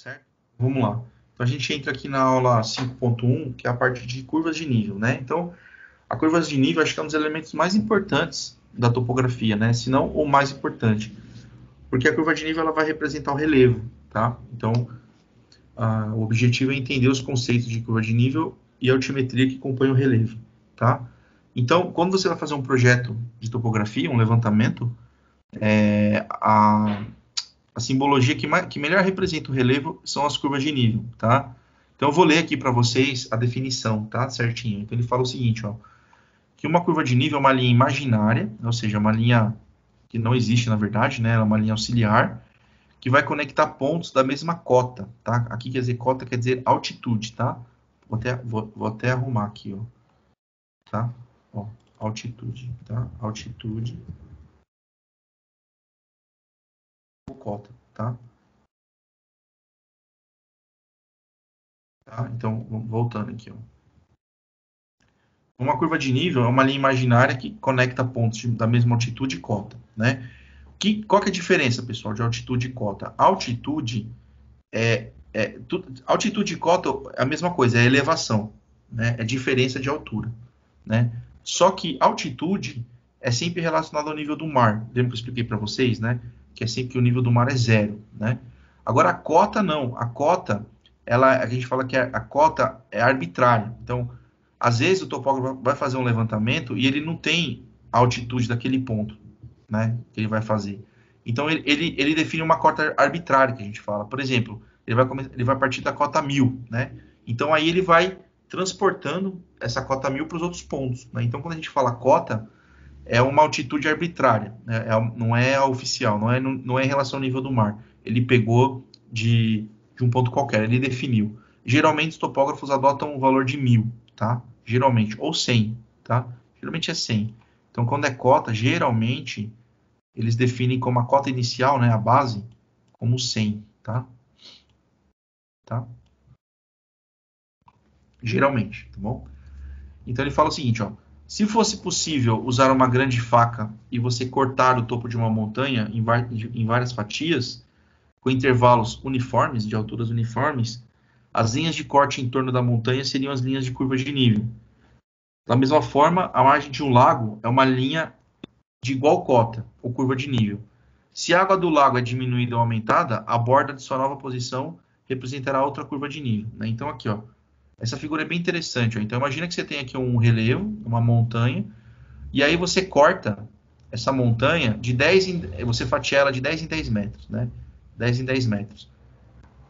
certo? Vamos lá. Então, a gente entra aqui na aula 5.1, que é a parte de curvas de nível, né? Então, a curvas de nível acho que é um dos elementos mais importantes da topografia, né? Se não o mais importante. Porque a curva de nível ela vai representar o relevo, tá? Então, o objetivo é entender os conceitos de curva de nível e a altimetria que compõe o relevo, tá? Então, quando você vai fazer um projeto de topografia, um levantamento, a simbologia que melhor representa o relevo são as curvas de nível, tá? Então, eu vou ler aqui para vocês a definição, tá? Certinho. Então, ele fala o seguinte, ó. Que uma curva de nível é uma linha imaginária, ou seja, uma linha que não existe, na verdade, né? Ela é uma linha auxiliar, que vai conectar pontos da mesma cota, tá? Aqui quer dizer cota, quer dizer altitude, tá? Vou até arrumar aqui, ó. Tá? Ó, altitude, tá? Altitude. Cota, tá? Tá? Então, voltando aqui, ó. Uma curva de nível é uma linha imaginária que conecta pontos da mesma altitude e cota, né? Qual que é a diferença, pessoal, de altitude e cota? Altitude altitude e cota é a mesma coisa, é elevação, né? É diferença de altura, né? Só que altitude é sempre relacionada ao nível do mar. Lembra que eu expliquei para vocês, né? Que é sempre que o nível do mar é zero, né? Agora, a cota não. A cota, a gente fala que a cota é arbitrária. Então, às vezes o topógrafo vai fazer um levantamento e ele não tem a altitude daquele ponto, né, que ele vai fazer. Então, ele define uma cota arbitrária, que a gente fala. Por exemplo, ele vai partir da cota 1000, né? Então, aí ele vai transportando essa cota 1000 para os outros pontos, né? Então, quando a gente fala cota, é uma altitude arbitrária, né? Não é a oficial, não é em relação ao nível do mar. Ele pegou de um ponto qualquer, ele definiu. Geralmente, os topógrafos adotam um valor de 1000, tá? Geralmente, ou 100, tá? Geralmente é 100. Então, quando é cota, geralmente, eles definem como a cota inicial, né, a base, como 100, tá? Tá? Geralmente, tá bom? Então, ele fala o seguinte, ó. Se fosse possível usar uma grande faca e você cortar o topo de uma montanha em várias fatias, com intervalos uniformes, de alturas uniformes, as linhas de corte em torno da montanha seriam as linhas de curva de nível. Da mesma forma, a margem de um lago é uma linha de igual cota, ou curva de nível. Se a água do lago é diminuída ou aumentada, a borda de sua nova posição representará outra curva de nível, né? Então, aqui, ó. Essa figura é bem interessante, ó. Então, imagina que você tem aqui um relevo, uma montanha, e aí você corta essa montanha você fatia ela de 10 em 10 metros, né? 10 em 10 metros.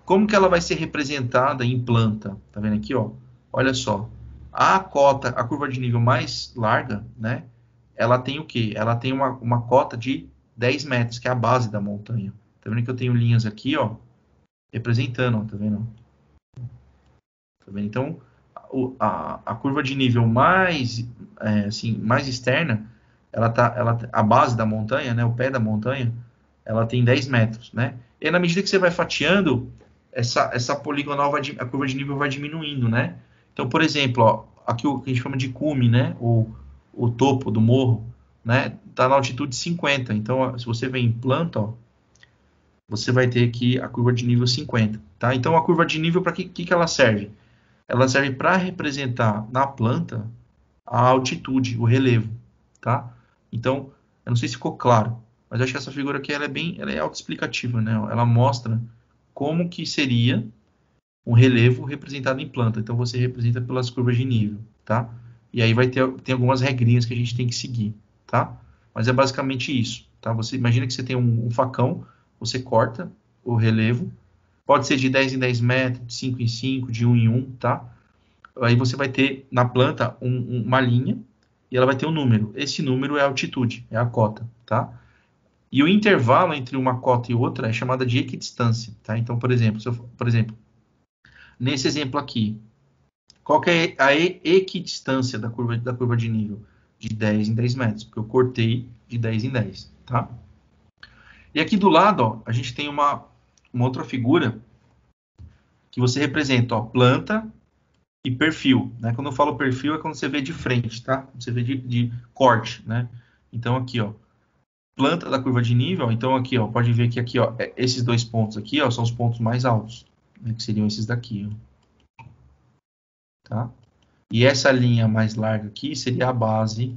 Como que ela vai ser representada em planta? Tá vendo aqui, ó? Olha só. A curva de nível mais larga, né? Ela tem o quê? Ela tem uma cota de 10 metros, que é a base da montanha. Tá vendo que eu tenho linhas aqui, ó? Representando, ó, tá vendo? Então, a curva de nível mais externa, a base da montanha, né, o pé da montanha, ela tem 10 metros, né? E aí, na medida que você vai fatiando, essa poligonal, a curva de nível vai diminuindo, né? Então, por exemplo, ó, aqui o que a gente chama de cume, né, o topo do morro, né, está na altitude 50. Então, ó, se você vem em planta, ó, você vai ter aqui a curva de nível 50, tá? Então, a curva de nível, para que ela serve? Ela serve para representar na planta a altitude, o relevo, tá? Então, eu não sei se ficou claro, mas acho que essa figura aqui ela é autoexplicativa, né? Ela mostra como que seria um relevo representado em planta. Então, você representa pelas curvas de nível, tá? E aí tem algumas regrinhas que a gente tem que seguir, tá? Mas é basicamente isso, tá? Você imagina que você tem um facão, você corta o relevo. Pode ser de 10 em 10 metros, de 5 em 5, de 1 em 1, tá? Aí você vai ter na planta uma linha e ela vai ter um número. Esse número é a altitude, é a cota, tá? E o intervalo entre uma cota e outra é chamada de equidistância, tá? Então, por exemplo, nesse exemplo aqui, qual que é a equidistância da curva de nível? De 10 em 10 metros, porque eu cortei de 10 em 10, tá? E aqui do lado, ó, a gente tem uma outra figura que você representa, ó, planta e perfil, né? Quando eu falo perfil é quando você vê de frente, tá? Você vê de corte, né? Então, aqui, ó, planta da curva de nível. Então, aqui, ó, pode ver que aqui, ó, esses dois pontos aqui, ó, são os pontos mais altos, né, que seriam esses daqui, ó. Tá? E essa linha mais larga aqui seria a base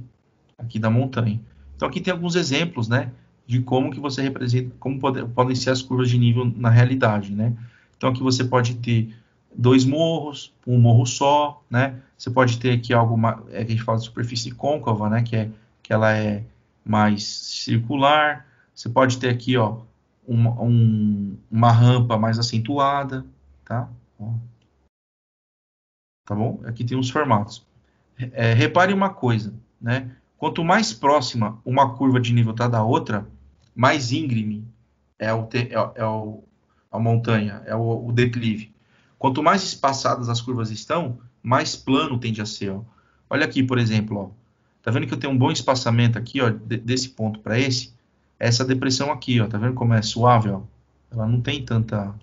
aqui da montanha. Então aqui tem alguns exemplos, né, de como que você representa, como podem ser as curvas de nível na realidade, né? Então aqui você pode ter dois morros, um morro só, né? Você pode ter aqui algo que a gente fala de superfície côncava, né? Que ela é mais circular. Você pode ter aqui, ó, uma rampa mais acentuada, tá? Ó. Tá bom? Aqui tem os formatos. Repare uma coisa, né? Quanto mais próxima uma curva de nível está da outra, mais íngreme é a montanha, é o declive. Quanto mais espaçadas as curvas estão, mais plano tende a ser. Ó. Olha aqui, por exemplo, ó. Tá vendo que eu tenho um bom espaçamento aqui, ó, desse ponto para esse? Essa depressão aqui, ó, tá vendo como é suave, ó? Ela não tem tanta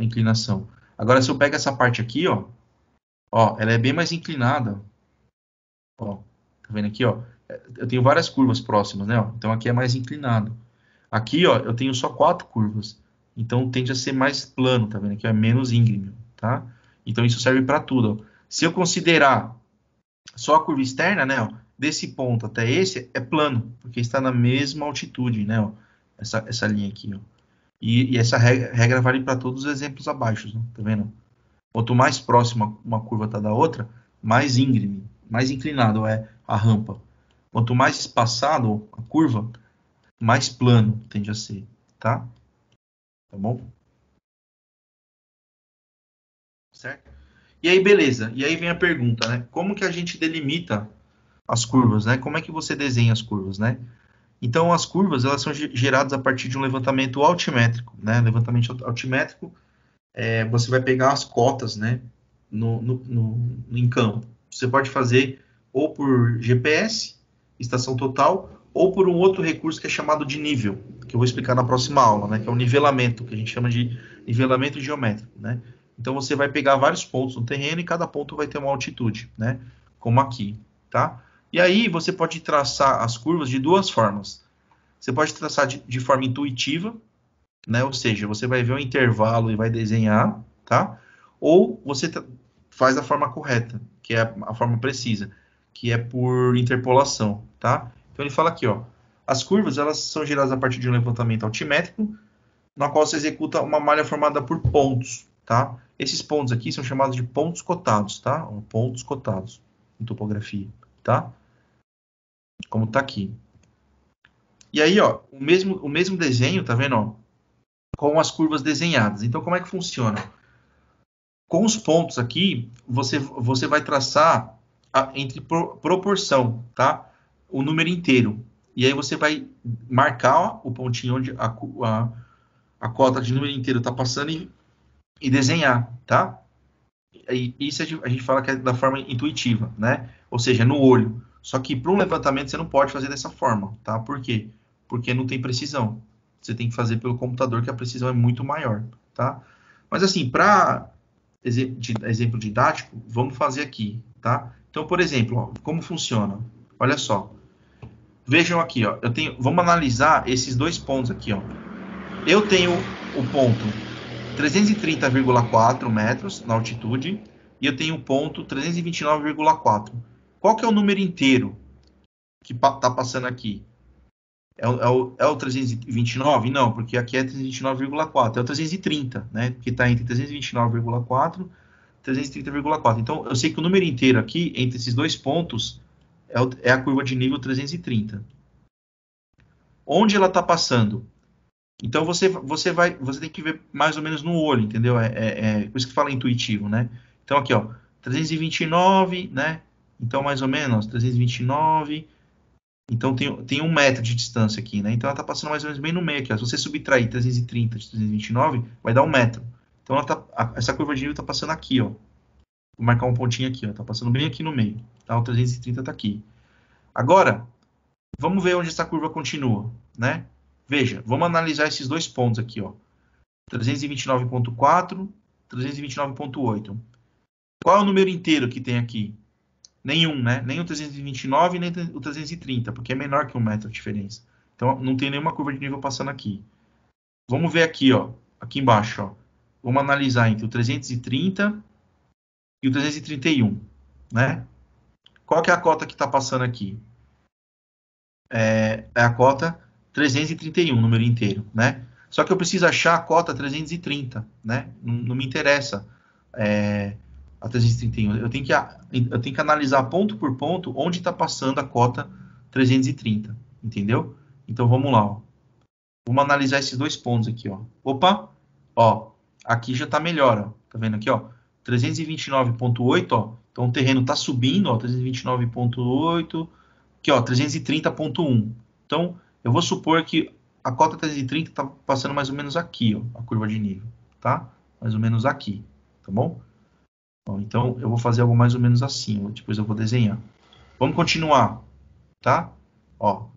inclinação. Agora, se eu pego essa parte aqui, ó, ela é bem mais inclinada. Ó, tá vendo aqui, ó? Eu tenho várias curvas próximas, né? Ó, então aqui é mais inclinado. Aqui, ó, eu tenho só 4 curvas. Então tende a ser mais plano, tá vendo aqui? É menos íngreme, tá? Então isso serve para tudo. Ó. Se eu considerar só a curva externa, né? Ó, desse ponto até esse é plano, porque está na mesma altitude, né? Ó, essa linha aqui, ó. E essa regra vale para todos os exemplos abaixo, né? Tá vendo? Quanto mais próxima uma curva está da outra, mais íngreme, mais inclinado é a rampa. Quanto mais espaçado a curva, mais plano tende a ser, tá? Tá bom? Certo? E aí, beleza. E aí vem a pergunta, né? Como que a gente delimita as curvas, né? Como é que você desenha as curvas, né? Então, as curvas, elas são geradas a partir de um levantamento altimétrico, né? Levantamento altimétrico, você vai pegar as cotas, né? Em campo. Você pode fazer ou por GPS, estação total, ou por um outro recurso que é chamado de nível, que eu vou explicar na próxima aula, né? Que é o nivelamento, que a gente chama de nivelamento geométrico, né? Então você vai pegar vários pontos no terreno e cada ponto vai ter uma altitude, né? Como aqui, tá? E aí você pode traçar as curvas de duas formas. Você pode traçar de forma intuitiva, né? Ou seja, você vai ver um intervalo e vai desenhar, tá? Ou você faz da forma correta, que é a forma precisa, que é por interpolação, tá? Então ele fala aqui, ó, as curvas elas são geradas a partir de um levantamento altimétrico, na qual se executa uma malha formada por pontos, tá? Esses pontos aqui são chamados de pontos cotados, tá? Pontos cotados em topografia, tá? Como tá aqui. E aí, ó, o mesmo desenho, tá vendo, ó? Com as curvas desenhadas. Então, como é que funciona? Com os pontos aqui, você vai traçar entre proporção, tá? O número inteiro. E aí você vai marcar, ó, o pontinho onde a cota de número inteiro está passando e desenhar, tá? E isso a gente fala que é da forma intuitiva, né? Ou seja, no olho. Só que para um levantamento você não pode fazer dessa forma, tá? Por quê? Porque não tem precisão. Você tem que fazer pelo computador, que a precisão é muito maior, tá? Mas assim, para exemplo didático, vamos fazer aqui, tá? Então, por exemplo, ó, como funciona? Olha só. Vejam aqui, ó, vamos analisar esses dois pontos aqui, ó. Eu tenho o ponto 330,4 metros na altitude e eu tenho o ponto 329,4. Qual que é o número inteiro que está passando aqui? É o 329? Não, porque aqui é 329,4. É o 330, né? Que está entre 329,4 e 330,4. Então, eu sei que o número inteiro aqui, entre esses dois pontos, é a curva de nível 330. Onde ela está passando? Então você tem que ver mais ou menos no olho, entendeu? É por isso que fala intuitivo, né? Então aqui, ó, 329, né? Então mais ou menos 329. Então tem 1 metro de distância aqui, né? Então ela está passando mais ou menos bem no meio aqui, ó. Se você subtrair 330 de 329, vai dar 1 metro. Então essa curva de nível está passando aqui, ó. Vou marcar um pontinho aqui, ó, tá passando bem aqui no meio, tá? O 330 tá aqui. Agora, vamos ver onde essa curva continua, né? Veja, vamos analisar esses dois pontos aqui, ó. 329,4, 329,8. Qual é o número inteiro que tem aqui? Nenhum, né? Nem o 329, nem o 330, porque é menor que 1 metro a diferença. Então, não tem nenhuma curva de nível passando aqui. Vamos ver aqui, ó, aqui embaixo, ó. Vamos analisar entre o 330 e o 331, né? Qual que é a cota que está passando aqui? É a cota 331, número inteiro, né? Só que eu preciso achar a cota 330, né? Não me interessa a 331. Eu tenho que analisar ponto por ponto onde está passando a cota 330, entendeu? Então, vamos lá, ó. Vamos analisar esses dois pontos aqui, ó. Opa! Ó, aqui já está melhor, ó. Tá vendo aqui, ó? 329,8, ó. Então, o terreno está subindo, ó. 329,8. Aqui, ó, 330,1. Então, eu vou supor que a cota 330 está passando mais ou menos aqui, ó, a curva de nível, tá? Mais ou menos aqui, tá bom? Bom, então, eu vou fazer algo mais ou menos assim, ó, depois eu vou desenhar. Vamos continuar, tá? Ó,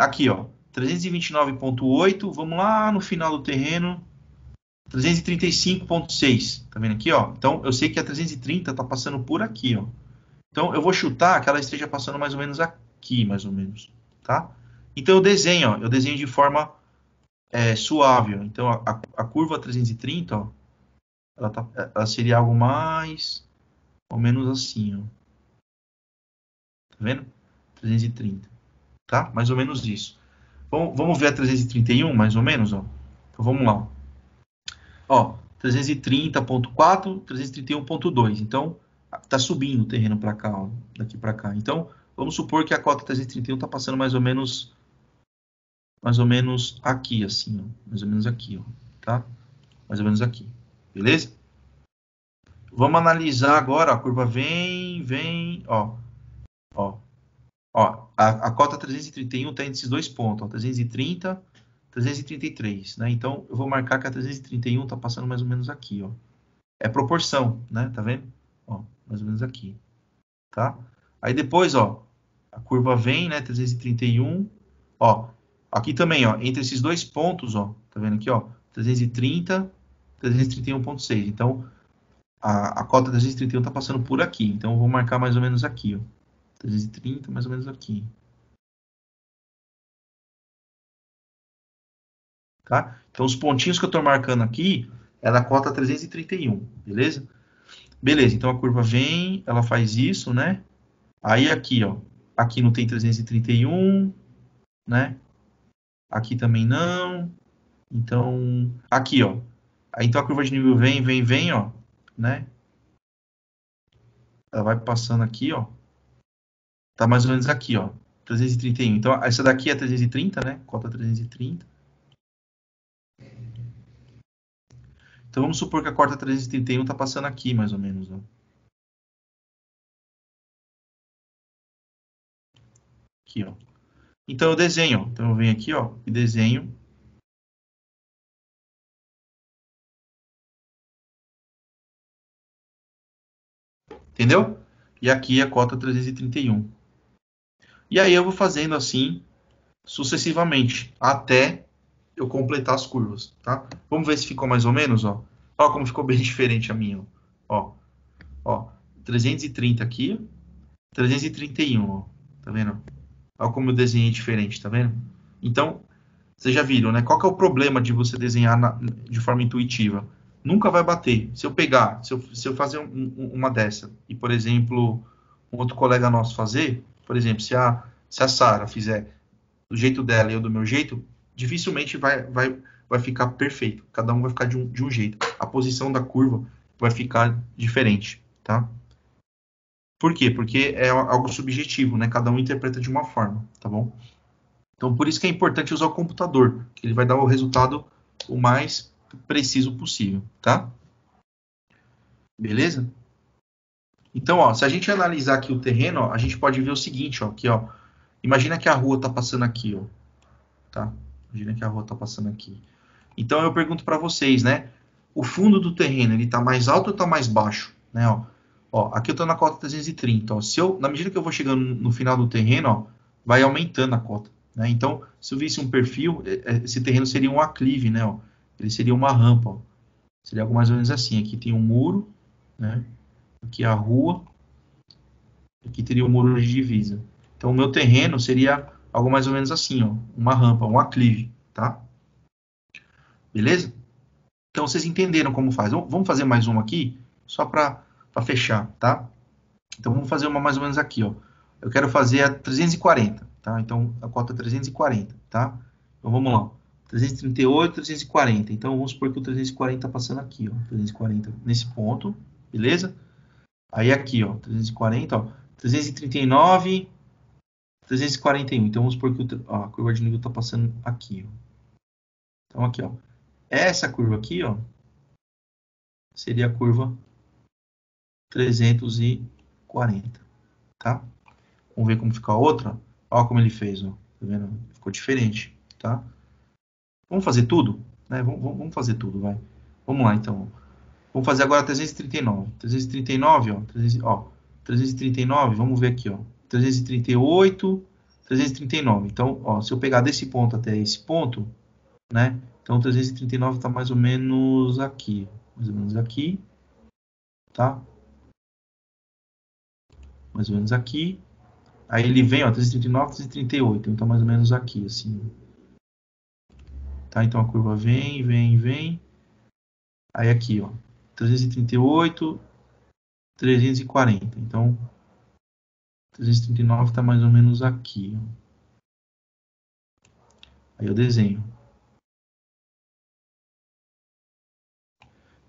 aqui, ó, 329,8, vamos lá no final do terreno, 335,6, tá vendo aqui, ó? Então, eu sei que a 330 está passando por aqui, ó. Então, eu vou chutar que ela esteja passando mais ou menos aqui, mais ou menos, tá? Então, eu desenho de forma suave. Ó. Então, a curva 330, ó, ela seria algo mais ou menos assim. Ó. Tá vendo? 330. Tá? Mais ou menos isso. Bom, vamos ver a 331, mais ou menos? Ó. Então, vamos lá. Ó, 330,4, 331,2. Então, está subindo o terreno para cá, ó, daqui para cá. Então, vamos supor que a cota 331 está passando mais ou menos aqui, assim, ó. Mais ou menos aqui, ó, tá? Mais ou menos aqui, beleza? Vamos analisar agora, a curva vem, ó, a cota 331 tá entre esses dois pontos, ó, 330, 333, né? Então, eu vou marcar que a 331 tá passando mais ou menos aqui, ó. É proporção, né? Tá vendo? Ó, mais ou menos aqui, tá? Aí depois, ó, a curva vem, né, 331, ó, aqui também, ó, entre esses dois pontos, ó, tá vendo aqui, ó, 330, 331,6. Então, a cota 331 tá passando por aqui, então eu vou marcar mais ou menos aqui, ó, 330, mais ou menos aqui. Tá? Então, os pontinhos que eu tô marcando aqui é da cota 331, beleza? Beleza, então a curva vem, ela faz isso, né? Aí aqui, ó, aqui não tem 331, né? Aqui também não. Então, aqui, ó. Aí, então a curva de nível vem, ó, né? Ela vai passando aqui, ó. Tá mais ou menos aqui, ó, 331. Então, essa daqui é 330, né? Cota 330. Então, vamos supor que a cota 331 tá passando aqui, mais ou menos, ó. Aqui, ó. Então eu desenho, ó. Então eu venho aqui, ó, e desenho. Entendeu? E aqui a cota 331. E aí eu vou fazendo assim sucessivamente até eu completar as curvas, tá? Vamos ver se ficou mais ou menos, ó. Ó como ficou bem diferente a minha, ó. Ó, 330 aqui, 331, ó. Tá vendo? Olha como eu desenhei diferente, tá vendo? Então, vocês já viram, né? Qual que é o problema de você desenhar de forma intuitiva? Nunca vai bater. Se eu pegar, se eu fazer uma dessa, e, por exemplo, um outro colega nosso fazer, por exemplo, se a Sara fizer do jeito dela e eu do meu jeito, dificilmente vai ficar perfeito. Cada um vai ficar de um jeito. A posição da curva vai ficar diferente, tá? Por quê? Porque é algo subjetivo, né? Cada um interpreta de uma forma, tá bom? Então, por isso que é importante usar o computador, que ele vai dar o resultado o mais preciso possível, tá? Beleza? Então, ó, se a gente analisar aqui o terreno, ó, a gente pode ver o seguinte, ó, aqui, ó. Imagina que a rua tá passando aqui, ó, tá? Imagina que a rua tá passando aqui. Então, eu pergunto para vocês, né? O fundo do terreno, ele tá mais alto ou tá mais baixo, né, ó? Ó, aqui eu estou na cota 330, ó. Na medida que eu vou chegando no final do terreno, ó, vai aumentando a cota, né? Então, se eu visse um perfil, esse terreno seria um aclive, né, ó? Ele seria uma rampa, ó. Seria algo mais ou menos assim. Aqui tem um muro, né? Aqui a rua. Aqui teria um muro de divisa. Então, o meu terreno seria algo mais ou menos assim, ó. Uma rampa, um aclive, tá? Beleza? Então, vocês entenderam como faz. Vamos fazer mais uma aqui, só para fechar, tá? Então, vamos fazer uma mais ou menos aqui, ó. Eu quero fazer a 340, tá? Então, a cota 340, tá? Então, vamos lá. 338, 340. Então, vamos supor que o 340 está passando aqui, ó. 340 nesse ponto, beleza? Aí, aqui, ó. 340, ó. 339, 341. Então, vamos supor que ó, a curva de nível está passando aqui, ó. Então, aqui, ó. Essa curva aqui, ó, seria a curva 340, tá? Vamos ver como fica a outra. Olha como ele fez, ó. Tá vendo? Ficou diferente, tá? Vamos fazer tudo, né? Vamos fazer tudo, vai. Vamos lá, então. Vamos fazer agora 339. 339, ó. 339, vamos ver aqui, ó. 338, 339. Então, ó, se eu pegar desse ponto até esse ponto, né? Então, 339 está mais ou menos aqui. Mais ou menos aqui. Tá? Mais ou menos aqui. Aí ele vem, ó, 339, 338. Então, está mais ou menos aqui, assim. Tá? Então, a curva vem, vem, vem. Aí aqui, ó. 338, 340. Então, 339 está mais ou menos aqui. Ó. Aí eu desenho.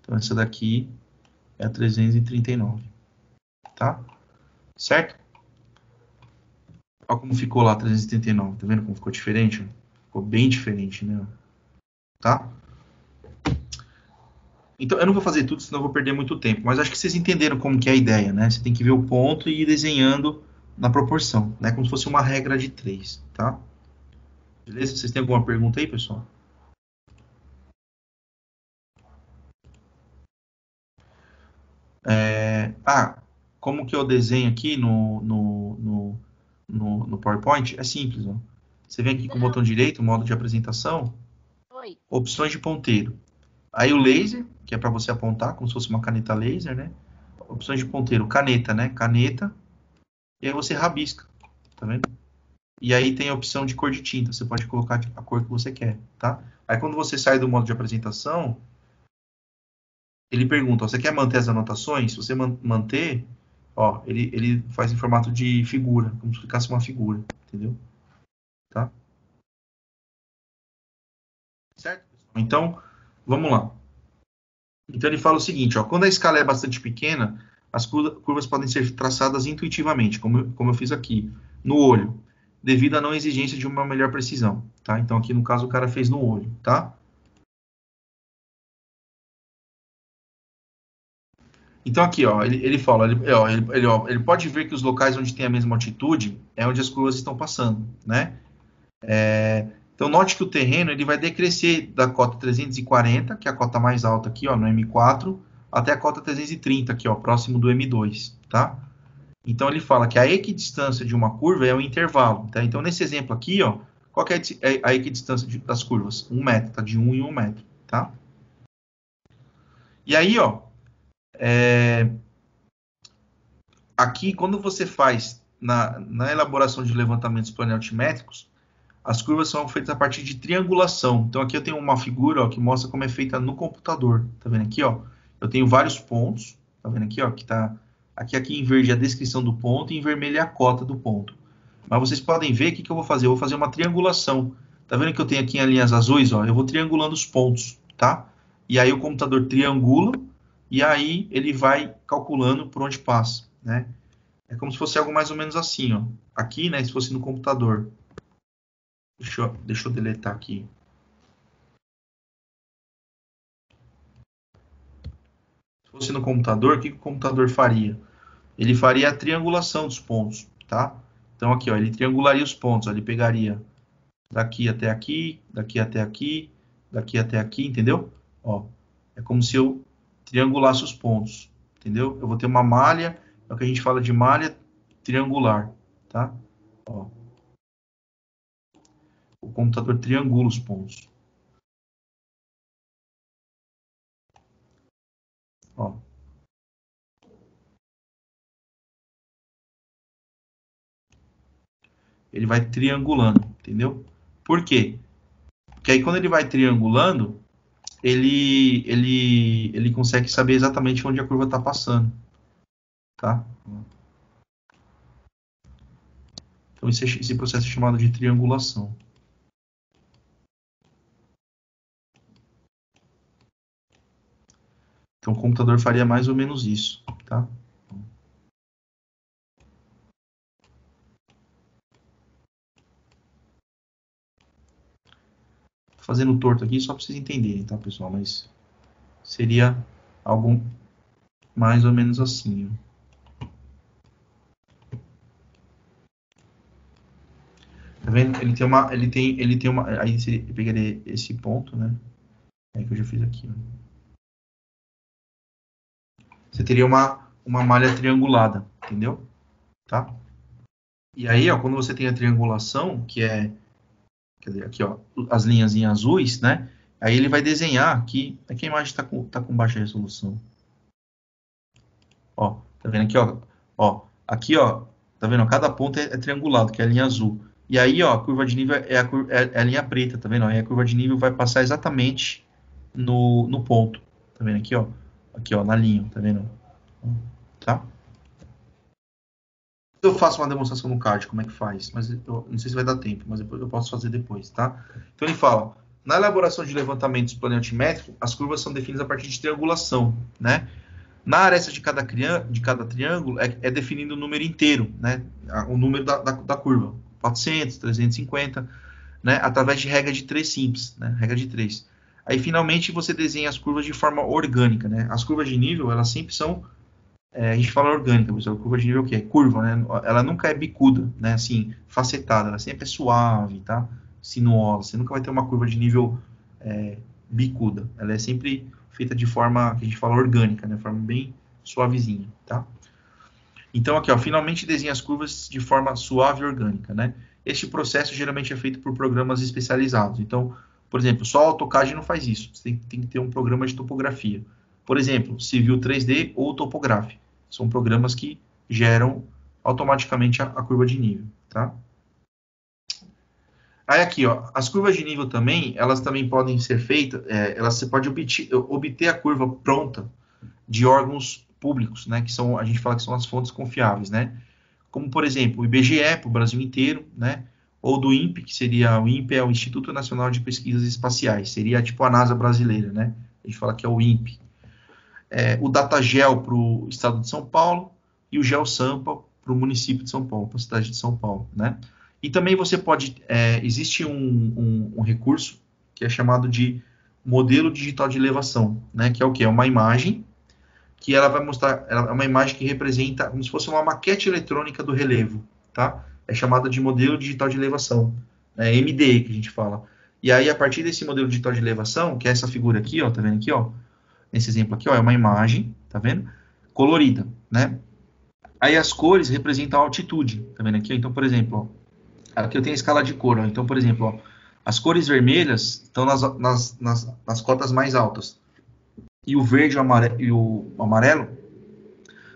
Então, essa daqui é a 339, tá? Certo? Olha como ficou lá, 339. Tá vendo como ficou diferente? Ficou bem diferente, né? Tá? Então, eu não vou fazer tudo, senão eu vou perder muito tempo. Mas acho que vocês entenderam como que é a ideia, né? Você tem que ver o ponto e ir desenhando na proporção, né? Como se fosse uma regra de 3, tá? Beleza? Vocês têm alguma pergunta aí, pessoal? Como que eu desenho aqui no PowerPoint? É simples, ó. Você vem aqui com o botão direito, modo de apresentação, opções de ponteiro. Aí o laser, que é para você apontar, como se fosse uma caneta laser, né? Opções de ponteiro, caneta, né? Caneta. E aí você rabisca, tá vendo? E aí tem a opção de cor de tinta, você pode colocar a cor que você quer, tá? Aí quando você sai do modo de apresentação... Ele pergunta, ó, você quer manter as anotações? Se você manter, ó, ele faz em formato de figura, como se ficasse uma figura, entendeu? Tá? Certo, pessoal? Então, vamos lá. Então, ele fala o seguinte, ó, quando a escala é bastante pequena, as curvas podem ser traçadas intuitivamente, como eu fiz aqui, no olho, devido à não exigência de uma melhor precisão, tá? Então, aqui no caso, o cara fez no olho, tá? Então, aqui, ó, ele fala, ele pode ver que os locais onde tem a mesma altitude é onde as curvas estão passando, né? Então, note que o terreno ele vai decrescer da cota 340, que é a cota mais alta aqui, ó, no M4, até a cota 330, aqui, ó, próximo do M2, tá? Então, ele fala que a equidistância de uma curva é o intervalo, tá? Então, nesse exemplo aqui, ó, qual que é a equidistância das curvas? 1 metro, tá? De 1 em 1 metro, tá? E aí, ó, aqui, quando você faz na elaboração de levantamentos planealtimétricos, as curvas são feitas a partir de triangulação. Então, aqui eu tenho uma figura, ó, que mostra como é feita no computador. Tá vendo aqui, ó? Eu tenho vários pontos. Tá vendo aqui, ó? Que tá aqui em verde é a descrição do ponto e em vermelho é a cota do ponto. Mas vocês podem ver o que eu vou fazer. Eu vou fazer uma triangulação. Tá vendo que eu tenho aqui em linhas azuis, ó? Eu vou triangulando os pontos, tá? E aí o computador triangula. E aí ele vai calculando por onde passa, né? É como se fosse algo mais ou menos assim, ó. Aqui, né, se fosse no computador. Deixa eu deletar aqui. Se fosse no computador, o que o computador faria? Ele faria a triangulação dos pontos, tá? Então aqui, ó, ele triangularia os pontos, ó. Ele pegaria daqui até aqui, daqui até aqui, daqui até aqui, entendeu? Ó, é como se eu triangulasse os pontos, entendeu? Eu vou ter uma malha, é o que a gente fala de malha triangular, tá? Ó. O computador triangula os pontos. Ó. Ele vai triangulando, entendeu? Por quê? Porque aí quando ele vai triangulando, ele consegue saber exatamente onde a curva está passando, tá? Então esse processo é chamado de triangulação. Então o computador faria mais ou menos isso, tá? Fazendo torto aqui só para vocês entenderem, tá, pessoal? Mas seria algo mais ou menos assim. Tá vendo? Ele tem uma. Aí você pegaria esse ponto, né? É que eu já fiz aqui. Ó. Você teria uma malha triangulada, entendeu? Tá? E aí, ó, quando você tem a triangulação, que é aqui, ó, as linhas em azuis, né? Aí ele vai desenhar aqui. Aqui a imagem tá com baixa resolução. Ó, tá vendo aqui, ó? Ó, aqui, ó, tá vendo? Cada ponto é triangulado, que é a linha azul. E aí, ó, a curva de nível é a linha preta, tá vendo? Aí a curva de nível vai passar exatamente no ponto. Tá vendo aqui, ó? Aqui, ó, na linha, tá vendo? Tá? Eu faço uma demonstração no card, como é que faz, mas eu não sei se vai dar tempo, mas eu posso fazer depois, tá? Então ele fala, na elaboração de levantamentos planaltimétrico, as curvas são definidas a partir de triangulação, né? Na aresta de cada triângulo é definido o número inteiro, né? O número da curva, 400, 350, né? Através de regra de 3 simples, né? Regra de 3. Aí finalmente você desenha as curvas de forma orgânica, né? As curvas de nível, elas sempre são... a gente fala orgânica, pessoal. Curva de nível o que é? Curva, né? Ela nunca é bicuda, né? Assim, facetada. Ela sempre é suave, tá? Sinuosa. Você nunca vai ter uma curva de nível bicuda. Ela é sempre feita de forma, que a gente fala orgânica, né? Forma bem suavezinha, tá? Então, aqui, ó. Finalmente desenha as curvas de forma suave e orgânica, né? Este processo geralmente é feito por programas especializados. Então, por exemplo, só AutoCAD não faz isso. Você tem que ter um programa de topografia. Por exemplo, Civil 3D ou Topograph. São programas que geram automaticamente a curva de nível, tá? Aí aqui, ó, as curvas de nível também, elas também podem ser feitas, você pode obter a curva pronta de órgãos públicos, né? Que são, a gente fala que são as fontes confiáveis, né? Como, por exemplo, o IBGE, para o Brasil inteiro, né? Ou do INPE, que seria o INPE, é o Instituto Nacional de Pesquisas Espaciais, seria tipo a NASA brasileira, né? A gente fala que é o INPE. O Datagel para o estado de São Paulo e o GeoSampa para o município de São Paulo, para a cidade de São Paulo, né? E também você pode, existe um recurso que é chamado de modelo digital de elevação, né? Que é o quê? É uma imagem que ela vai mostrar, é uma imagem que representa como se fosse uma maquete eletrônica do relevo, tá? É chamada de modelo digital de elevação, né? MDE que a gente fala. E aí a partir desse modelo digital de elevação, que é essa figura aqui, ó, tá vendo aqui, ó? Nesse exemplo aqui, ó, é uma imagem, tá vendo? Colorida, né? Aí as cores representam a altitude, tá vendo aqui? Então, por exemplo, ó, aqui eu tenho a escala de cor, ó. Então, por exemplo, ó, as cores vermelhas estão nas cotas mais altas. E o verde e o amarelo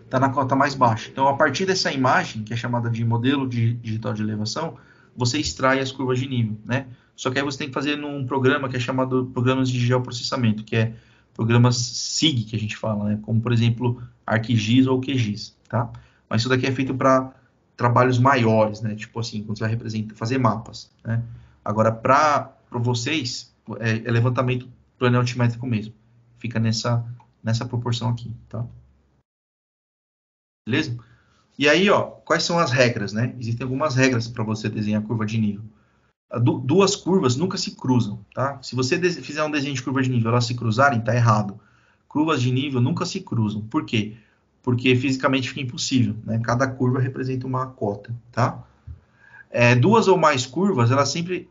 está na cota mais baixa. Então, a partir dessa imagem, que é chamada de modelo digital de elevação, você extrai as curvas de nível, né? Só que aí você tem que fazer num programa que é chamado Programas de Geoprocessamento, que é programas SIG, que a gente fala, né? Como, por exemplo, ArcGIS ou QGIS, tá? Mas isso daqui é feito para trabalhos maiores, né? Tipo assim, quando você vai fazer mapas, né? Agora, para vocês, é levantamento planaltimétrico mesmo. Fica nessa proporção aqui, tá? Beleza? E aí, ó, quais são as regras, né? Existem algumas regras para você desenhar a curva de nível. Duas curvas nunca se cruzam, tá? Se você fizer um desenho de curva de nível, elas se cruzarem, tá errado. Curvas de nível nunca se cruzam. Por quê? Porque fisicamente fica impossível, né? Cada curva representa uma cota, tá? Duas ou mais curvas, elas sempre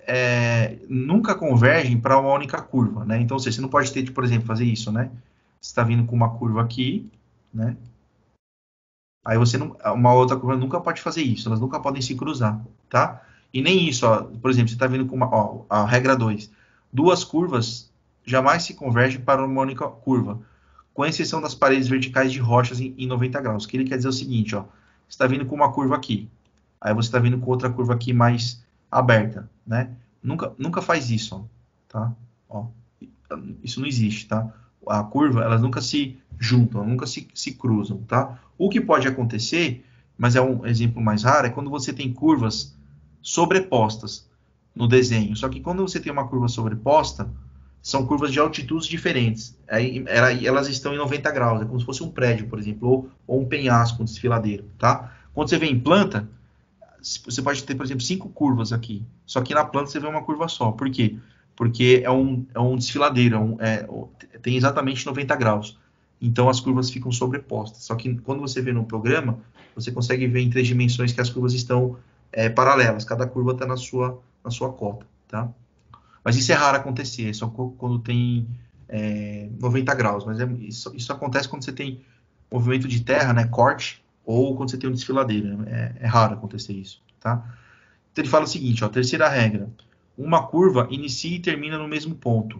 nunca convergem para uma única curva, né? Então, você não pode ter, por exemplo, fazer isso, né? Você está vindo com uma curva aqui, né? Aí você não... Uma outra curva nunca pode fazer isso, elas nunca podem se cruzar, tá? E nem isso, ó. Por exemplo, você está vendo com a regra 2. Duas curvas jamais se convergem para uma única curva, com exceção das paredes verticais de rochas em 90 graus. O que ele quer dizer é o seguinte, ó. Você está vindo com uma curva aqui, aí você está vindo com outra curva aqui mais aberta, né? Nunca faz isso, ó, tá? Ó, isso não existe, tá? A curva, elas nunca se juntam, nunca se cruzam, tá? O que pode acontecer, mas é um exemplo mais raro, é quando você tem curvas sobrepostas no desenho. Só que quando você tem uma curva sobreposta, são curvas de altitudes diferentes. Aí, elas estão em 90 graus, é como se fosse um prédio, por exemplo, ou um penhasco, um desfiladeiro, tá? Quando você vê em planta, você pode ter, por exemplo, 5 curvas aqui. Só que na planta você vê uma curva só. Por quê? Porque é um desfiladeiro, tem exatamente 90 graus. Então as curvas ficam sobrepostas. Só que quando você vê no programa, você consegue ver em 3 dimensões que as curvas estão paralelas. Cada curva está na sua cota, tá? Mas isso é raro acontecer, só quando tem 90 graus. Mas isso acontece quando você tem movimento de terra, né, corte, ou quando você tem um desfiladeiro. É raro acontecer isso, tá? Então ele fala o seguinte, ó, terceira regra. Uma curva inicia e termina no mesmo ponto.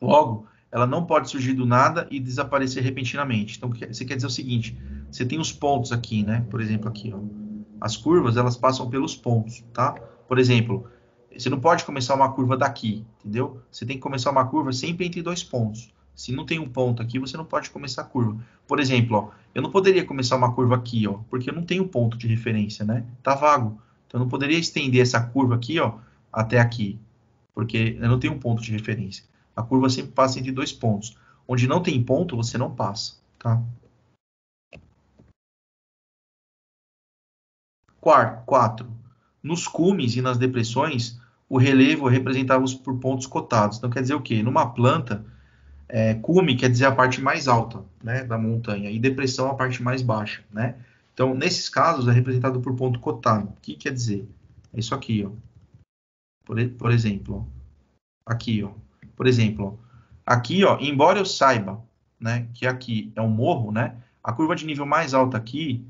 Logo, ela não pode surgir do nada e desaparecer repentinamente. Então, você quer dizer o seguinte, você tem os pontos aqui, né? Por exemplo, aqui, ó. As curvas, elas passam pelos pontos, tá? Por exemplo, você não pode começar uma curva daqui, entendeu? Você tem que começar uma curva sempre entre 2 pontos. Se não tem um ponto aqui, você não pode começar a curva. Por exemplo, ó, eu não poderia começar uma curva aqui, ó, porque eu não tenho ponto de referência, né? Tá vago. Então, eu não poderia estender essa curva aqui, ó, até aqui, porque eu não tenho um ponto de referência. A curva sempre passa entre 2 pontos. Onde não tem ponto, você não passa, tá? Quarto, nos cumes e nas depressões, o relevo é representado por pontos cotados. Então, quer dizer o quê? Numa planta, cume quer dizer a parte mais alta, né, da montanha, e depressão a parte mais baixa, né? Então, nesses casos, é representado por ponto cotado. O que quer dizer? É isso aqui, ó. Por exemplo, ó. Aqui, ó. Por exemplo, ó. Aqui, ó, embora eu saiba, né, que aqui é um morro, né, a curva de nível mais alta aqui,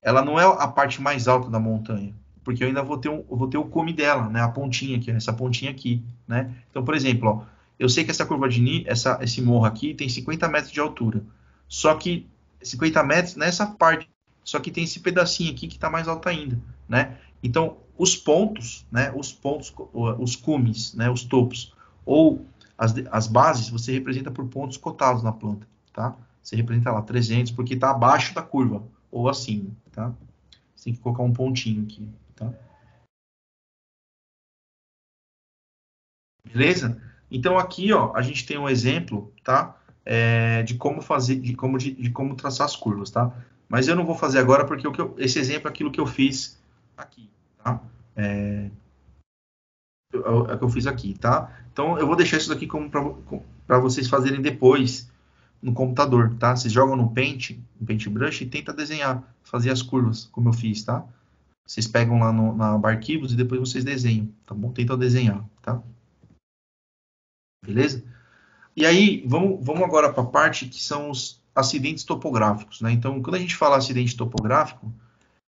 ela não é a parte mais alta da montanha, porque eu ainda vou ter o cume dela, né, a pontinha aqui, essa pontinha aqui, né? Então, por exemplo, ó, eu sei que essa curva de nível, esse morro aqui tem 50 metros de altura, só que 50 metros nessa parte, só que tem esse pedacinho aqui que está mais alto ainda, né? Então, os pontos, né, os cumes, né, os topos, ou as bases, você representa por pontos cotados na planta, tá? Você representa lá 300, porque está abaixo da curva, ou assim, tá? Você tem que colocar um pontinho aqui, tá? Beleza? Então, aqui, ó, a gente tem um exemplo, tá? De como fazer, de como traçar as curvas, tá? Mas eu não vou fazer agora, porque esse exemplo é aquilo que eu fiz aqui, tá? É o que eu fiz aqui, tá? Então, eu vou deixar isso daqui como para vocês fazerem depois no computador, tá? Vocês jogam no Paintbrush e tenta desenhar, fazer as curvas, como eu fiz, tá? Vocês pegam lá na aba arquivos e depois vocês desenham, tá bom? Tentam desenhar, tá? Beleza? E aí, vamos agora para a parte que são os acidentes topográficos, né? Então, quando a gente fala acidente topográfico,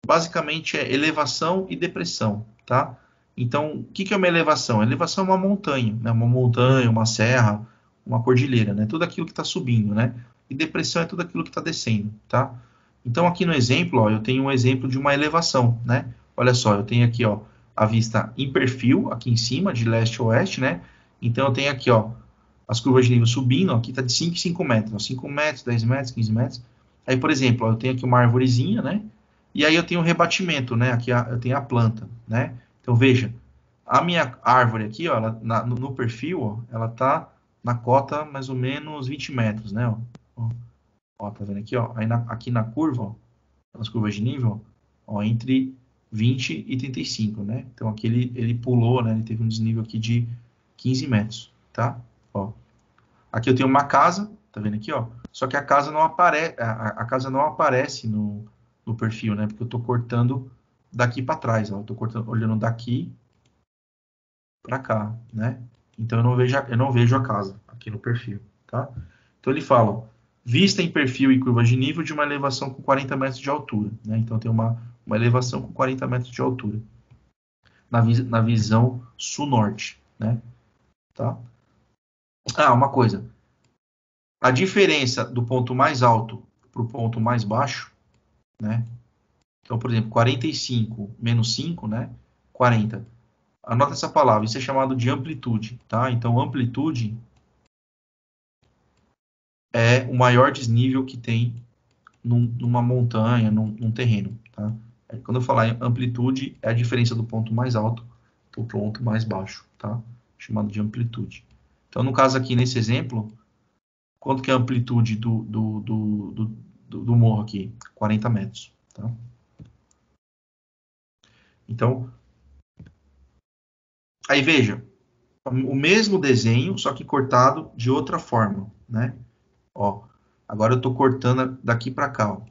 basicamente é elevação e depressão, tá? Então, o que é uma elevação? A elevação é uma montanha, né? Uma montanha, uma serra, uma cordilheira, né? Tudo aquilo que está subindo, né? E depressão é tudo aquilo que está descendo, tá? Então, aqui no exemplo, ó, eu tenho um exemplo de uma elevação, né? Olha só, eu tenho aqui, ó, a vista em perfil, aqui em cima, de leste a oeste, né? Então, eu tenho aqui, ó, as curvas de nível subindo, ó, aqui está de 5 em 5 metros, ó, 5 metros, 10 metros, 15 metros. Aí, por exemplo, ó, eu tenho aqui uma arvorezinha, né? E aí eu tenho um rebatimento, né? Aqui eu tenho a planta, né? Então, veja, a minha árvore aqui, ó, ela, no perfil, ó, ela está na cota mais ou menos 20 metros, né? Ó, tá vendo aqui, ó? Aí aqui na curva, ó, nas curvas de nível, ó, entre 20 e 35, né? Então, aqui ele pulou, né? Ele teve um desnível aqui de 15 metros, tá? Ó. Aqui eu tenho uma casa, tá vendo aqui, ó? Só que a casa não aparece, a casa não aparece no perfil, né? Porque eu tô cortando daqui para trás, ó, eu tô cortando, olhando daqui para cá, né? Então eu não vejo a casa aqui no perfil, tá? Então ele fala, ó, vista em perfil e curva de nível de uma elevação com 40 metros de altura, né? Então tem uma elevação com 40 metros de altura na visão sul-norte, né? Tá? Ah, uma coisa. A diferença do ponto mais alto para o ponto mais baixo, né? Então, por exemplo, 45 menos 5, né? 40. Anota essa palavra, isso é chamado de amplitude, tá? Então, amplitude é o maior desnível que tem numa montanha, num terreno. Tá? Quando eu falar em amplitude, é a diferença do ponto mais alto para o ponto mais baixo, tá? Chamado de amplitude. Então, no caso aqui, nesse exemplo, quanto que é a amplitude do morro aqui? 40 metros. Tá? Então, aí veja, o mesmo desenho, só que cortado de outra forma, né? Ó, agora eu estou cortando daqui para cá. Ó.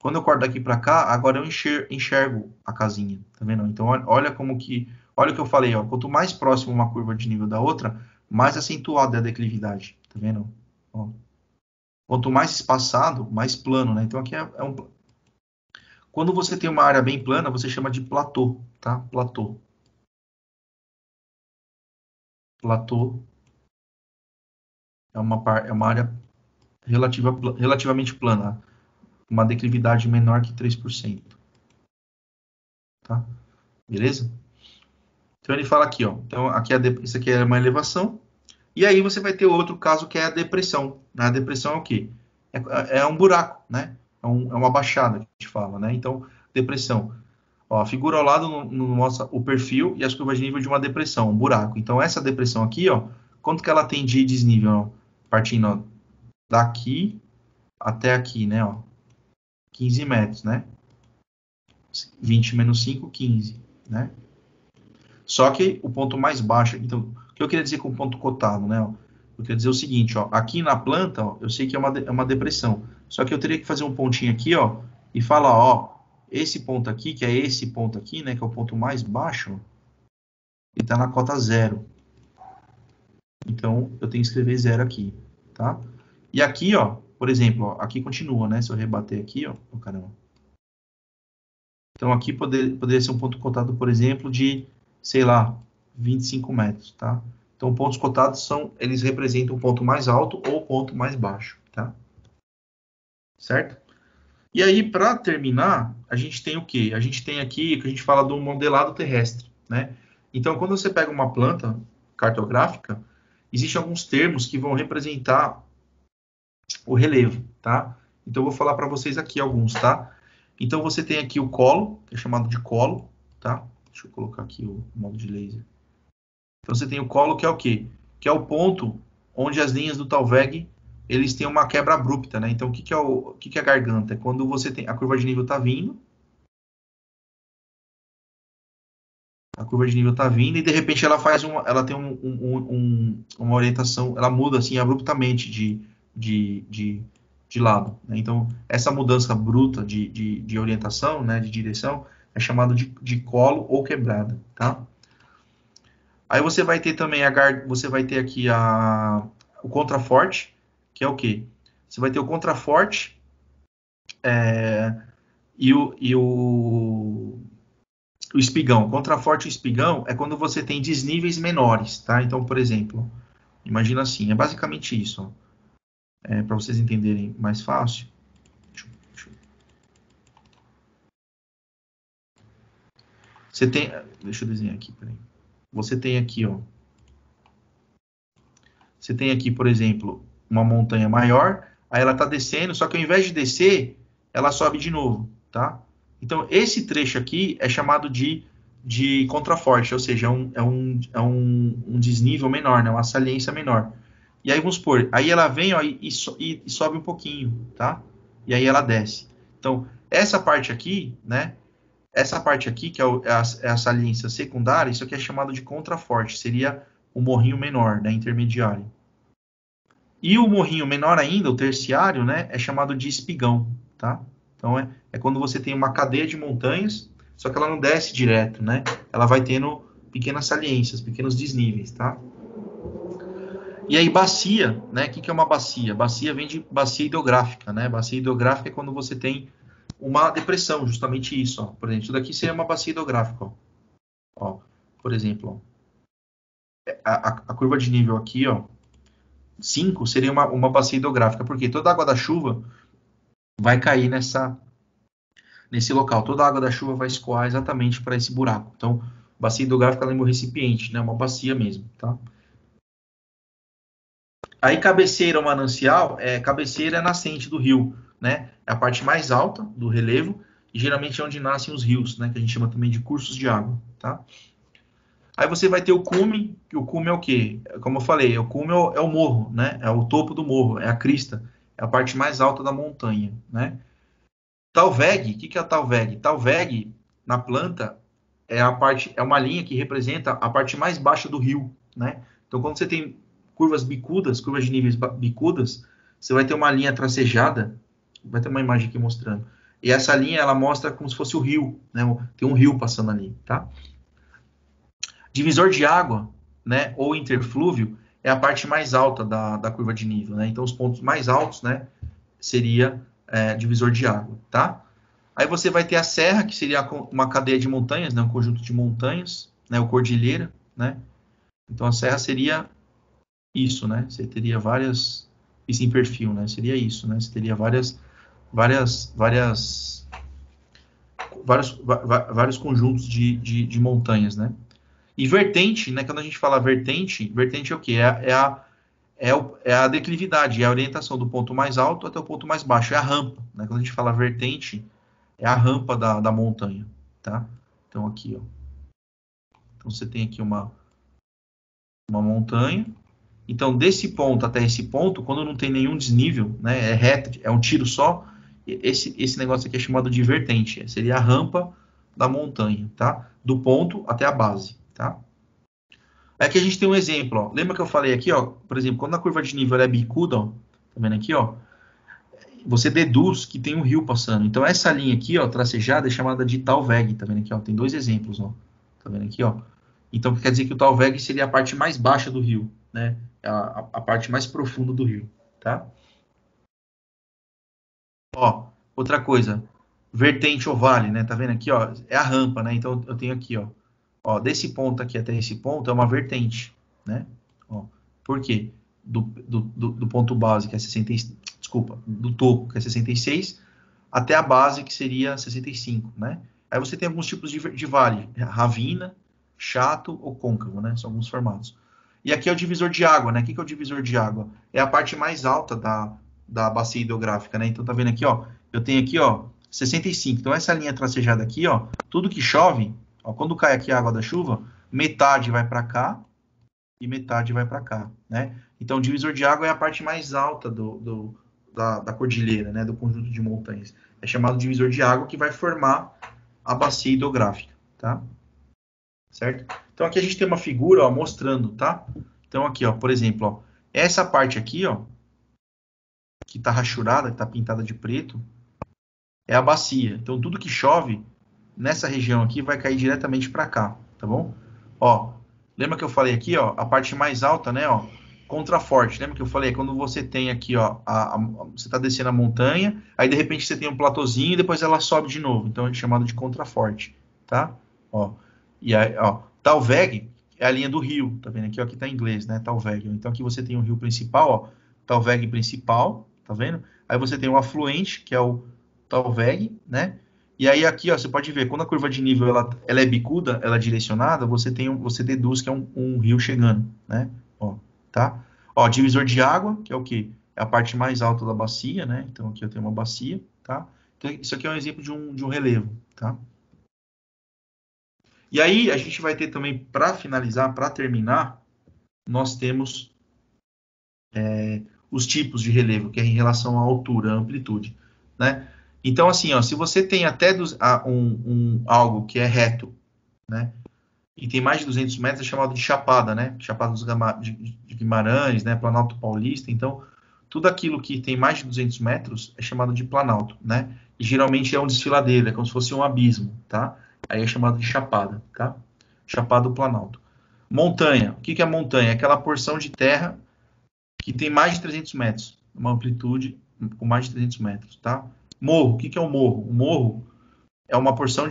Quando eu corto daqui para cá, agora eu enxergo a casinha, tá vendo? Então, olha como que... Olha o que eu falei, ó, quanto mais próximo uma curva de nível da outra, mais acentuada é a declividade, tá vendo? Ó. Quanto mais espaçado, mais plano, né? Então, aqui é um... Quando você tem uma área bem plana, você chama de platô, tá? Platô. Platô é uma área relativamente plana, uma declividade menor que 3%. Tá? Beleza? Então ele fala aqui, ó. Então aqui isso aqui é uma elevação. E aí você vai ter outro caso que é a depressão. Né? A depressão é o quê? É um buraco, né? É uma baixada que a gente fala, né? Então, depressão. Ó, a figura ao lado mostra o perfil e as curvas de nível de uma depressão, um buraco. Então, essa depressão aqui, ó, quanto que ela tem de desnível? Ó? Partindo ó, daqui até aqui, né? Ó, 15 metros, né? 20 menos 5, 15, né? Só que o ponto mais baixo... Então, o que eu queria dizer com o ponto cotado, né? Ó? Eu queria dizer o seguinte, ó, aqui na planta, ó, eu sei que é uma depressão. Só que eu teria que fazer um pontinho aqui, ó, e falar, ó, esse ponto aqui, que é esse ponto aqui, né, que é o ponto mais baixo, ele está na cota 0. Então, eu tenho que escrever 0 aqui, tá? E aqui, ó, por exemplo, ó, aqui continua, né? Se eu rebater aqui, ó, oh, caramba. Então, aqui poderia ser um ponto cotado, por exemplo, de, sei lá, 25 metros, tá? Então, pontos cotados eles representam o ponto mais alto ou o ponto mais baixo, tá? Certo? E aí, para terminar, a gente tem o quê? A gente tem aqui o que a gente fala do modelado terrestre, né? Então, quando você pega uma planta cartográfica, existem alguns termos que vão representar o relevo, tá? Então, eu vou falar para vocês aqui alguns, tá? Então, você tem aqui o colo, que é chamado de colo, tá? Deixa eu colocar aqui o modo de laser. Então, você tem o colo, que é o quê? Que é o ponto onde as linhas do Talveg eles têm uma quebra abrupta, né? Então, o que é a garganta? É quando você tem... A curva de nível está vindo. A curva de nível está vindo e, de repente, ela tem uma orientação... Ela muda, assim, abruptamente de lado. Né? Então, essa mudança bruta de orientação, né? De direção, é chamada de colo ou quebrada, tá? Aí você vai ter também o contraforte, que é o quê? Você vai ter o contraforte e o espigão. O contraforte e o espigão é quando você tem desníveis menores, tá? Então, por exemplo, imagina assim, é basicamente isso. É, para vocês entenderem mais fácil. Deixa eu desenhar aqui, peraí. Você tem aqui, ó. Você tem aqui, por exemplo... uma montanha maior, aí ela está descendo, só que ao invés de descer, ela sobe de novo, tá? Então, esse trecho aqui é chamado de contraforte, ou seja, é um desnível menor, né? Uma saliência menor. E aí, vamos supor, aí ela vem ó, e sobe um pouquinho, tá? E aí ela desce. Então, essa parte aqui, né? Essa parte aqui, que é a saliência secundária, isso aqui é chamado de contraforte, seria o morrinho menor, né? Intermediário. E o morrinho menor ainda, o terciário, né, é chamado de espigão, tá? Então, é quando você tem uma cadeia de montanhas, só que ela não desce direto, né? Ela vai tendo pequenas saliências, pequenos desníveis, tá? E aí, bacia, né? O que é uma bacia? Bacia vem de bacia hidrográfica, né? Bacia hidrográfica é quando você tem uma depressão, justamente isso, ó. Por exemplo, isso daqui seria uma bacia hidrográfica, ó. Ó, por exemplo, ó. A curva de nível aqui, ó. 5 seria uma bacia hidrográfica, porque toda a água da chuva vai cair nesse local. Toda a água da chuva vai escoar exatamente para esse buraco. Então, bacia hidrográfica lembra um recipiente, né? Uma bacia mesmo, tá? Aí cabeceira manancial, cabeceira é nascente do rio, né? É a parte mais alta do relevo, e geralmente é onde nascem os rios, né? Que a gente chama também de cursos de água, tá? Aí você vai ter o cume, que o cume é o quê? Como eu falei, o cume é o morro, né? É o topo do morro, é a crista, é a parte mais alta da montanha, né? Talveg, o que é a talveg? Talveg, na planta, é uma linha que representa a parte mais baixa do rio, né? Então, quando você tem curvas bicudas, curvas de níveis bicudas, você vai ter uma linha tracejada, vai ter uma imagem aqui mostrando. E essa linha, ela mostra como se fosse o rio, né? Tem um rio passando ali, tá? Divisor de água, né, ou interflúvio, é a parte mais alta da curva de nível, né? Então, os pontos mais altos, né, seria divisor de água, tá? Aí você vai ter a serra, que seria uma cadeia de montanhas, né, um conjunto de montanhas, né, ou cordilheira, né? Então, a serra seria isso, né? Você teria várias... Isso em perfil, né? Seria isso, né? Você teria vários conjuntos de montanhas, né? E vertente, né? Quando a gente fala vertente, vertente é o quê? É a declividade, é a orientação do ponto mais alto até o ponto mais baixo, é a rampa, né? Quando a gente fala vertente, é a rampa da montanha, tá? Então, aqui, ó. Então, você tem aqui uma montanha. Então, desse ponto até esse ponto, quando não tem nenhum desnível, né, é reto, é um tiro só, esse negócio aqui é chamado de vertente, seria a rampa da montanha, tá? Do ponto até a base, tá? Aqui a gente tem um exemplo, ó. Lembra que eu falei aqui, ó, por exemplo, quando a curva de nível é bicuda, ó, tá vendo aqui, ó, você deduz que tem um rio passando. Então, essa linha aqui, ó, tracejada, é chamada de talveg, tá vendo aqui, ó, tem dois exemplos, ó, tá vendo aqui, ó. Então, quer dizer que o talveg seria a parte mais baixa do rio, né? A parte mais profunda do rio, tá? Ó, outra coisa, vertente ou vale, né? Tá vendo aqui, ó, é a rampa, né? Então, eu tenho aqui, ó, desse ponto aqui até esse ponto é uma vertente, né? Ó, por quê? Do ponto base, que é 66, desculpa, do topo, que é 66, até a base, que seria 65, né? Aí você tem alguns tipos de vale, ravina, chato ou côncavo, né? São alguns formatos. E aqui é o divisor de água, né? O que é o divisor de água? É a parte mais alta da bacia hidrográfica, né? Então, tá vendo aqui, ó, eu tenho aqui, ó, 65. Então, essa linha tracejada aqui, ó, tudo que chove, ó, quando cai aqui a água da chuva, metade vai para cá e metade vai para cá, né? Então, o divisor de água é a parte mais alta da cordilheira, né? Do conjunto de montanhas. É chamado divisor de água, que vai formar a bacia hidrográfica, tá? Certo? Então, aqui a gente tem uma figura, ó, mostrando, tá? Então, aqui, ó, por exemplo, ó, essa parte aqui, ó, que tá rachurada, que tá pintada de preto, é a bacia. Então, tudo que chove nessa região aqui vai cair diretamente para cá, tá bom? Ó, lembra que eu falei aqui, ó, a parte mais alta, né, ó, contraforte. Lembra que eu falei, quando você tem aqui, ó, você tá descendo a montanha, aí, de repente, você tem um platôzinho e depois ela sobe de novo. Então, é chamado de contraforte, tá? Ó. E aí, ó, talveg é a linha do rio, tá vendo aqui, ó, aqui tá em inglês, né, talveg. Então, aqui você tem o rio principal, ó, talveg principal, tá vendo? Aí você tem o afluente, que é o talveg, né? E aí aqui, ó, você pode ver, quando a curva de nível ela é bicuda, ela é direcionada, você deduz que é um rio chegando, né? Ó, tá? Ó, divisor de água, que é o quê? É a parte mais alta da bacia, né? Então, aqui eu tenho uma bacia, tá? Então, isso aqui é um exemplo de um relevo, tá? E aí, a gente vai ter também, para finalizar, para terminar, nós temos os tipos de relevo, que é em relação à altura, à amplitude, né? Então, assim, ó, se você tem até algo que é reto, né, e tem mais de 200 metros, é chamado de chapada, né? Chapada de Guimarães, né? Planalto Paulista. Então, tudo aquilo que tem mais de 200 metros é chamado de planalto, né? E geralmente é um desfiladeiro, é como se fosse um abismo, tá? Aí é chamado de chapada, tá? Chapada do Planalto. Montanha. O que é montanha? É aquela porção de terra que tem mais de 300 metros. Uma amplitude com mais de 300 metros, tá? Morro. O que é um morro? O morro é uma porção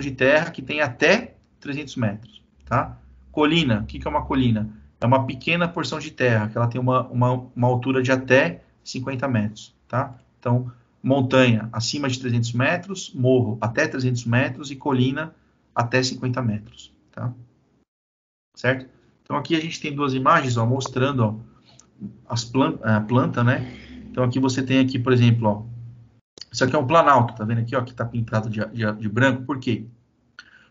de terra que tem até 300 metros, tá? Colina. O que é uma colina? É uma pequena porção de terra que ela tem uma altura de até 50 metros, tá? Então, montanha acima de 300 metros, morro até 300 metros e colina até 50 metros, tá? Certo? Então, aqui a gente tem duas imagens, ó, mostrando, ó, a planta, né? Então aqui você tem aqui, por exemplo, ó, isso aqui é um planalto, tá vendo aqui, ó, que tá pintado de branco. Por quê?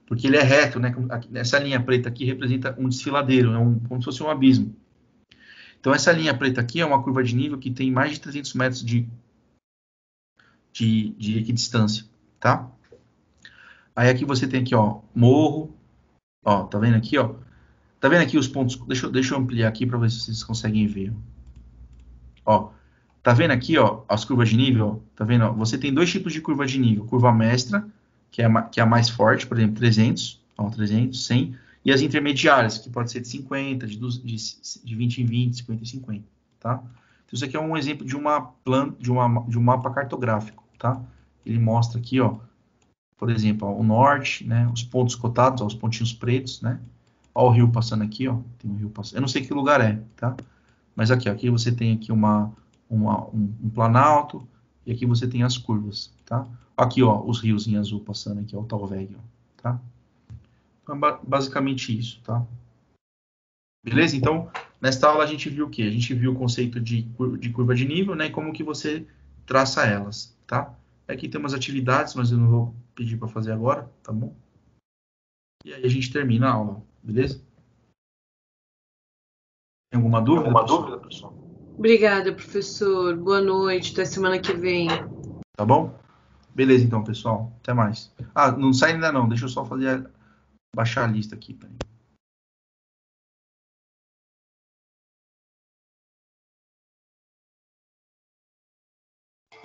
Porque ele é reto, né? Essa linha preta aqui representa um desfiladeiro, é como se fosse um abismo. Então essa linha preta aqui é uma curva de nível que tem mais de 300 metros de equidistância, tá? Aí aqui você tem aqui, ó, morro, ó, tá vendo aqui, ó? Tá vendo aqui os pontos? Deixa eu ampliar aqui para ver se vocês conseguem ver. Ó, tá vendo aqui, ó, as curvas de nível? Ó, tá vendo? Ó, você tem dois tipos de curva de nível, curva mestra, que é a mais forte, por exemplo, 300, ó, 300, 100, e as intermediárias, que pode ser de 50, de 20 em 20, 50 em 50, tá? Então, isso aqui é um exemplo de um mapa cartográfico, tá? Ele mostra aqui, ó, por exemplo, ó, o norte, né, os pontos cotados, ó, os pontinhos pretos, né? Ó, o rio passando aqui, ó, tem um rio passando, eu não sei que lugar é, tá? Mas aqui, ó, aqui você tem aqui um planalto, e aqui você tem as curvas, tá? Aqui, ó, os rios em azul passando aqui, ó, o Talveg, ó, tá? Então, é basicamente isso, tá? Beleza? Então, nesta aula a gente viu o quê? A gente viu o conceito de curva de nível, né? E como que você traça elas, tá? Aqui tem umas atividades, mas eu não vou pedir para fazer agora, tá bom? E aí a gente termina a aula, beleza? Tem alguma dúvida? Alguma dúvida, pessoal? Obrigada, professor. Boa noite. Até semana que vem. Tá bom? Beleza, então, pessoal. Até mais. Ah, não sai ainda não. Deixa eu só baixar a lista aqui. Peraí.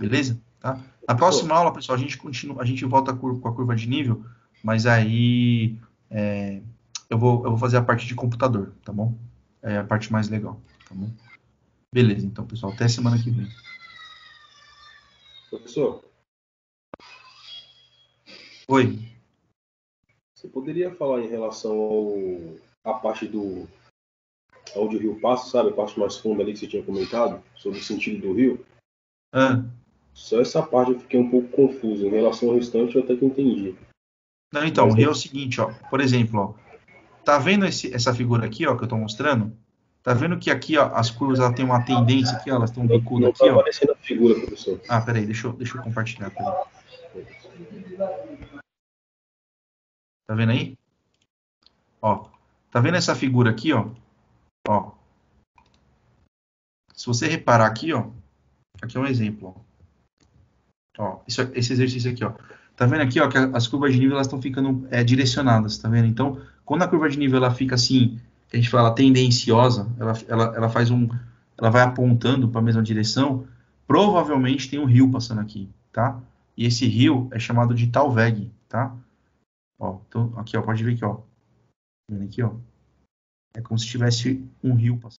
Beleza? Tá? Na próxima aula, pessoal, a gente volta com a curva de nível, mas aí eu vou fazer a parte de computador, tá bom? É a parte mais legal, tá bom? Beleza, então, pessoal. Até semana que vem. Professor? Oi. Você poderia falar em relação à parte do onde o rio passa, sabe? A parte mais funda ali que você tinha comentado, sobre o sentido do rio? Ah. Só essa parte eu fiquei um pouco confuso. Em relação ao restante, eu até que entendi. Não, então, o rio é o seguinte, ó. Por exemplo, ó. Tá vendo essa figura aqui, ó, que eu tô mostrando? Tá vendo que aqui, ó, as curvas, ela tem uma tendência aqui, ó, elas estão bicudas aqui, ó. Não tá aparecendo a figura, professor. Ah, peraí, deixa eu compartilhar, peraí. Tá vendo aí? Ó, tá vendo essa figura aqui, ó? Ó. Se você reparar aqui, ó, aqui é um exemplo, ó. Ó, esse exercício aqui, ó. Tá vendo aqui, ó, que as curvas de nível, elas estão ficando direcionadas, tá vendo? Então, quando a curva de nível, ela fica assim, a gente fala tendenciosa, ela faz ela vai apontando para a mesma direção, provavelmente tem um rio passando aqui, tá? E esse rio é chamado de Talveg, tá? Ó, então, aqui, ó, pode ver aqui, ó. Tá vendo aqui, ó? É como se tivesse um rio passando.